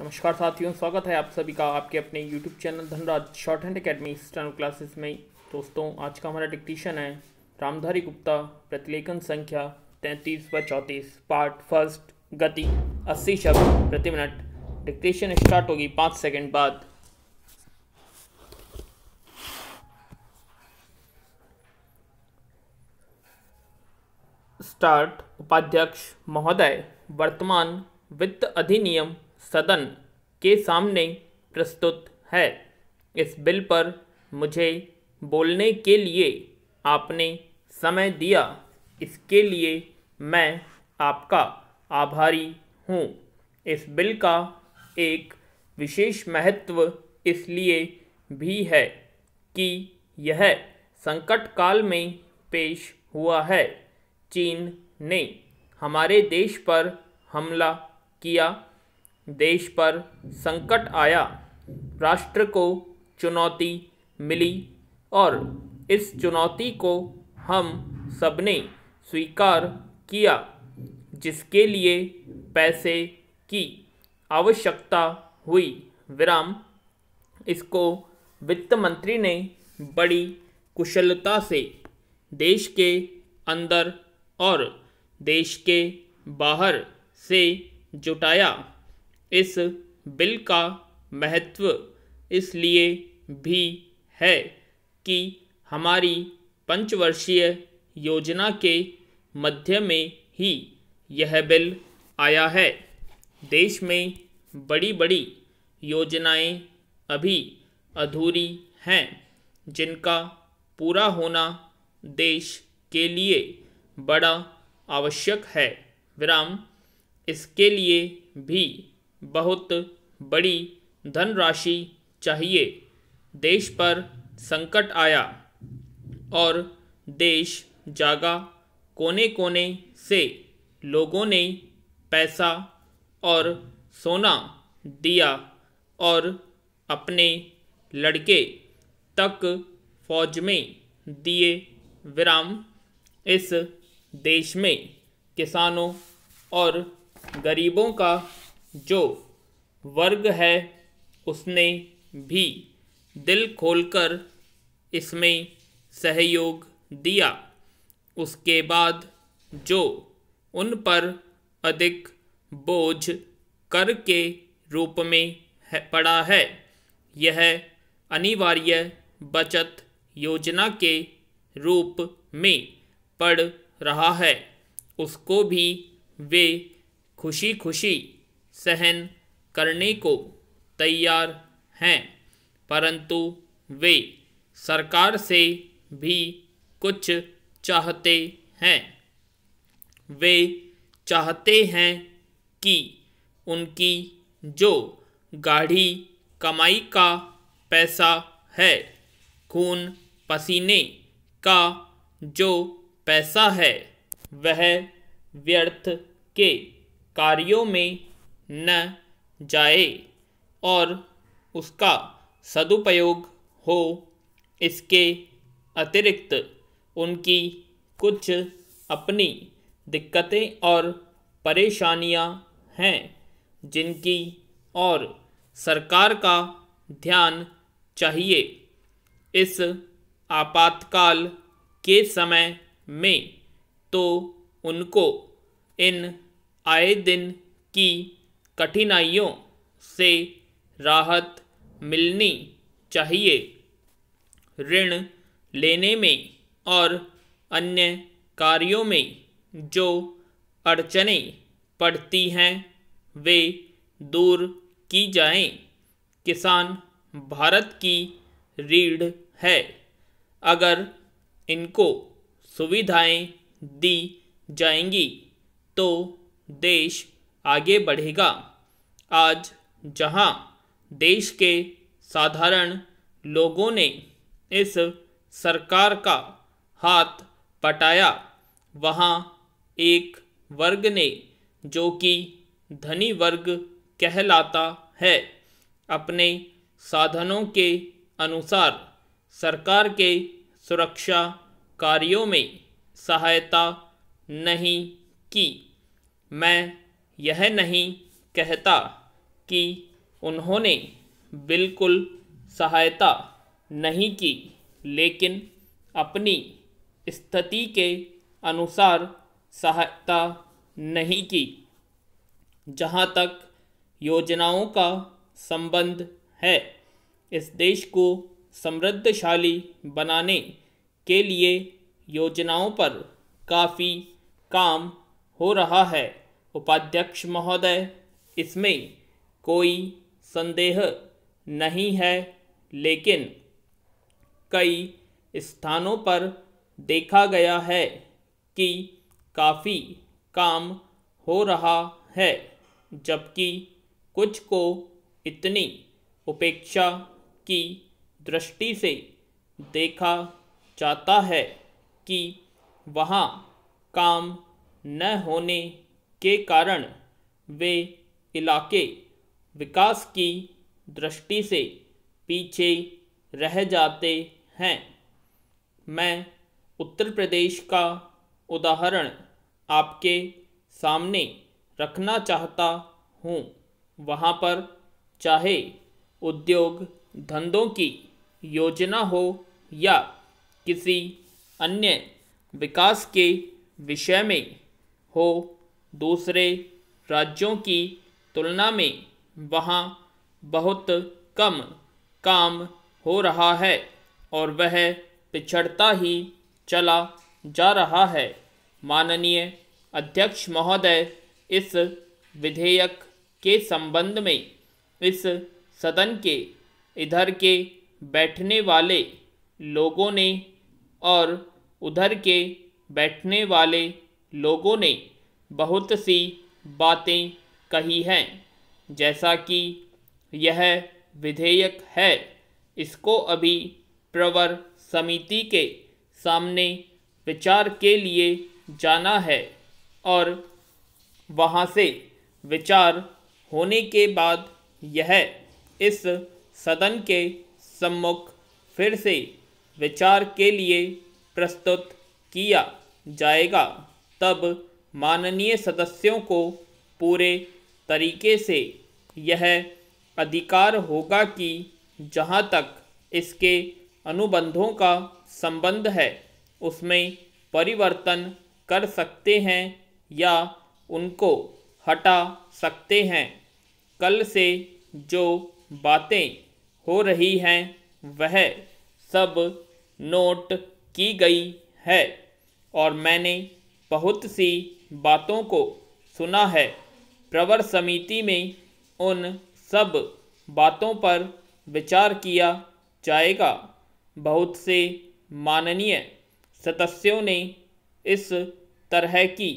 नमस्कार साथियों, स्वागत है आप सभी का आपके अपने YouTube channel Dhanraj shorthand academy stand classes में। दोस्तों, आज का हमारा डिक्टेशन है रामधारी गुप्ता, प्रतिलेखन संख्या 33/34, पार्ट फर्स्ट, गति 80 शब्द प्रति मिनट। डिक्टेशन स्टार्ट होगी 5 सेकंड बाद। स्टार्ट। उपाध्यक्ष महोदय, वर्तमान वित्त अधिनियम सदन के सामने प्रस्तुत है। इस बिल पर मुझे बोलने के लिए आपने समय दिया, इसके लिए मैं आपका आभारी हूँ। इस बिल का एक विशेष महत्व इसलिए भी है कि यह संकट काल में पेश हुआ है। चीन ने हमारे देश पर हमला किया, देश पर संकट आया, राष्ट्र को चुनौती मिली और इस चुनौती को हम सबने स्वीकार किया, जिसके लिए पैसे की आवश्यकता हुई। विराम। इसको वित्त मंत्री ने बड़ी कुशलता से देश के अंदर और देश के बाहर से जुटाया। इस बिल का महत्व इसलिए भी है कि हमारी पंचवर्षीय योजना के मध्य में ही यह बिल आया है। देश में बड़ी बड़ी योजनाएं अभी अधूरी हैं, जिनका पूरा होना देश के लिए बड़ा आवश्यक है। विराम। इसके लिए भी बहुत बड़ी धनराशि चाहिए। देश पर संकट आया और देश जागा। कोने कोने से लोगों ने पैसा और सोना दिया और अपने लड़के तक फौज में दिए। विराम। इस देश में किसानों और गरीबों का जो वर्ग है, उसने भी दिल खोलकर इसमें सहयोग दिया। उसके बाद जो उन पर अधिक बोझ कर के रूप में पड़ा है, यह अनिवार्य बचत योजना के रूप में पड़ रहा है, उसको भी वे खुशी खुशी सहन करने को तैयार हैं, परंतु वे सरकार से भी कुछ चाहते हैं। वे चाहते हैं कि उनकी जो गाढ़ी कमाई का पैसा है, खून पसीने का जो पैसा है, वह व्यर्थ के कार्यों में न जाए और उसका सदुपयोग हो। इसके अतिरिक्त उनकी कुछ अपनी दिक्कतें और परेशानियां हैं, जिनकी और सरकार का ध्यान चाहिए। इस आपातकाल के समय में तो उनको इन आए दिन की कठिनाइयों से राहत मिलनी चाहिए। ऋण लेने में और अन्य कार्यों में जो अड़चनें पड़ती हैं, वे दूर की जाएं। किसान भारत की रीढ़ है। अगर इनको सुविधाएं दी जाएंगी तो देश आगे बढ़ेगा। आज जहां देश के साधारण लोगों ने इस सरकार का हाथ पटाया, वहां एक वर्ग ने, जो कि धनी वर्ग कहलाता है, अपने साधनों के अनुसार सरकार के सुरक्षा कार्यों में सहायता नहीं की। मैं यह नहीं कहता कि उन्होंने बिल्कुल सहायता नहीं की, लेकिन अपनी स्थिति के अनुसार सहायता नहीं की। जहाँ तक योजनाओं का संबंध है, इस देश को समृद्धशाली बनाने के लिए योजनाओं पर काफ़ी काम हो रहा है। उपाध्यक्ष महोदय, इसमें कोई संदेह नहीं है, लेकिन कई स्थानों पर देखा गया है कि काफ़ी काम हो रहा है, जबकि कुछ को इतनी उपेक्षा की दृष्टि से देखा जाता है कि वहाँ काम न होने के कारण वे इलाके विकास की दृष्टि से पीछे रह जाते हैं। मैं उत्तर प्रदेश का उदाहरण आपके सामने रखना चाहता हूँ। वहाँ पर चाहे उद्योग धंधों की योजना हो या किसी अन्य विकास के विषय में हो, दूसरे राज्यों की तुलना में वहाँ बहुत कम काम हो रहा है और वह पिछड़ता ही चला जा रहा है। माननीय अध्यक्ष महोदय, इस विधेयक के संबंध में इस सदन के इधर के बैठने वाले लोगों ने और उधर के बैठने वाले लोगों ने बहुत सी बातें कही हैं। जैसा कि यह विधेयक है, इसको अभी प्रवर समिति के सामने विचार के लिए जाना है और वहाँ से विचार होने के बाद यह इस सदन के सम्मुख फिर से विचार के लिए प्रस्तुत किया जाएगा। तब माननीय सदस्यों को पूरे तरीके से यह अधिकार होगा कि जहाँ तक इसके अनुबंधों का संबंध है, उसमें परिवर्तन कर सकते हैं या उनको हटा सकते हैं। कल से जो बातें हो रही हैं वह सब नोट की गई है और मैंने बहुत सी बातों को सुना है। प्रवर समिति में उन सब बातों पर विचार किया जाएगा। बहुत से माननीय सदस्यों ने इस तरह की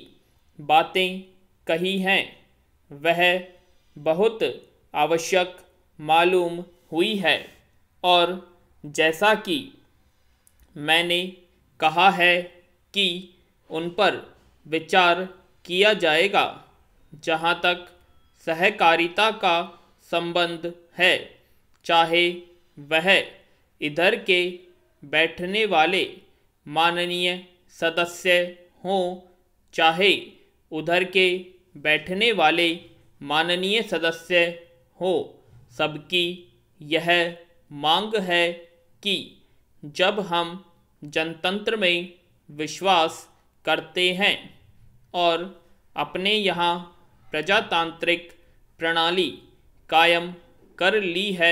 बातें कही हैं, वह बहुत आवश्यक मालूम हुई है। और जैसा कि मैंने कहा है कि उन पर विचार किया जाएगा। जहाँ तक सहकारिता का संबंध है, चाहे वह इधर के बैठने वाले माननीय सदस्य हों चाहे उधर के बैठने वाले माननीय सदस्य हों, सबकी यह मांग है कि जब हम जनतंत्र में विश्वास करते हैं और अपने यहाँ प्रजातांत्रिक प्रणाली कायम कर ली है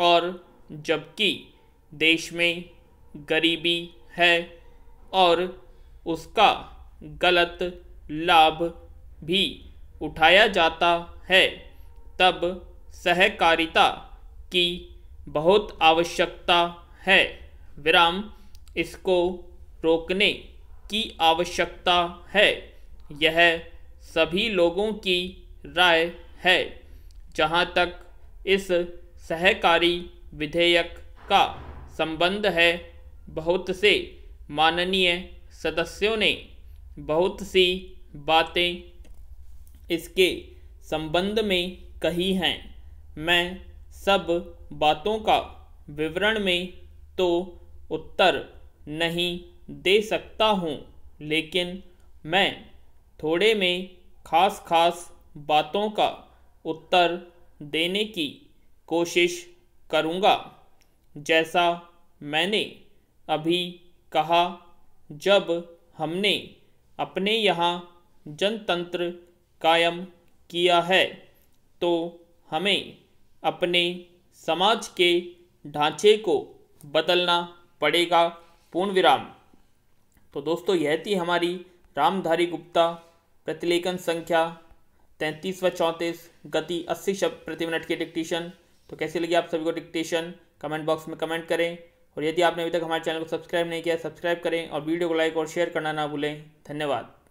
और जबकि देश में गरीबी है और उसका गलत लाभ भी उठाया जाता है, तब सहकारिता की बहुत आवश्यकता है। विराम, इसको रोकने की आवश्यकता है। यह सभी लोगों की राय है। जहाँ तक इस सहकारी विधेयक का संबंध है, बहुत से माननीय सदस्यों ने बहुत सी बातें इसके संबंध में कही हैं। मैं सब बातों का विवरण में तो उत्तर नहीं दे सकता हूँ, लेकिन मैं थोड़े में खास बातों का उत्तर देने की कोशिश करूँगा। जैसा मैंने अभी कहा, जब हमने अपने यहाँ जनतंत्र कायम किया है तो हमें अपने समाज के ढांचे को बदलना पड़ेगा। पूर्ण विराम। तो दोस्तों, यह थी हमारी रामधारी गुप्ता प्रतिलेखन संख्या 33 व 34, गति 80 शब्द प्रति मिनट के डिक्टेशन। तो कैसे लगी आप सभी को डिक्टेशन? कमेंट बॉक्स में कमेंट करें, और यदि आपने अभी तक हमारे चैनल को सब्सक्राइब नहीं किया, सब्सक्राइब करें और वीडियो को लाइक और शेयर करना ना भूलें। धन्यवाद।